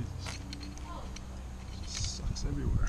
It just sucks everywhere.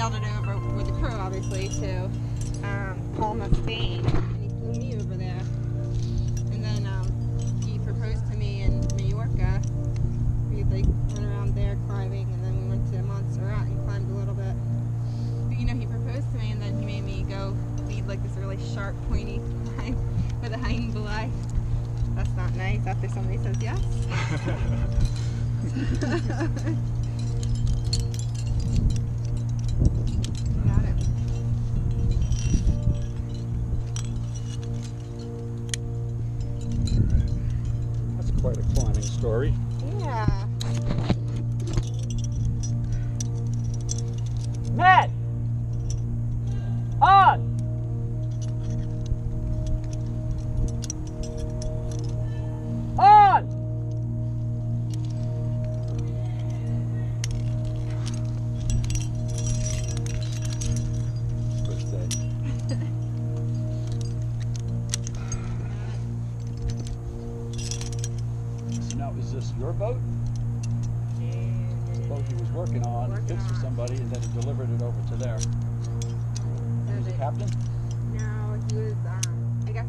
sailed it over with the crew, obviously, to Palma, Spain, and he flew me over there. And then he proposed to me in Mallorca. We went around there climbing, and then we went to Montserrat and climbed a little bit. But you know, he proposed to me, and then he made me go lead like this really sharp, pointy climb with a hanging below. That's not nice after somebody says yes. Got it. All right. That's quite a climbing story. Yeah. Matt! On! Is this your boat? It's a boat he was working on, fixed for somebody, and then he delivered it over to there. He was a captain? No, he was, I guess,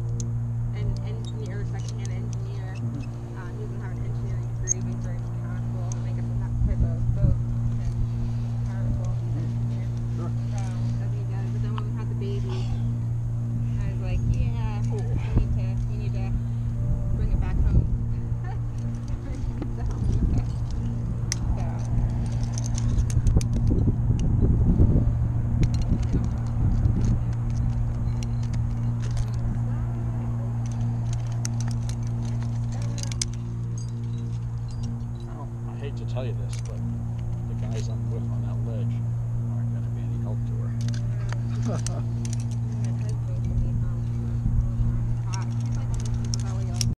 an engineer, second-hand engineer. He doesn't have an engineering degree, but he's very mechanical, and I guess in that type of boat, and mechanical, he's an engineer. Sure. So that's what he does. But then when we had the baby, I was like, yeah, we need to bring it back home. To tell you this, but the guys I'm with on that ledge aren't going to be any help to her.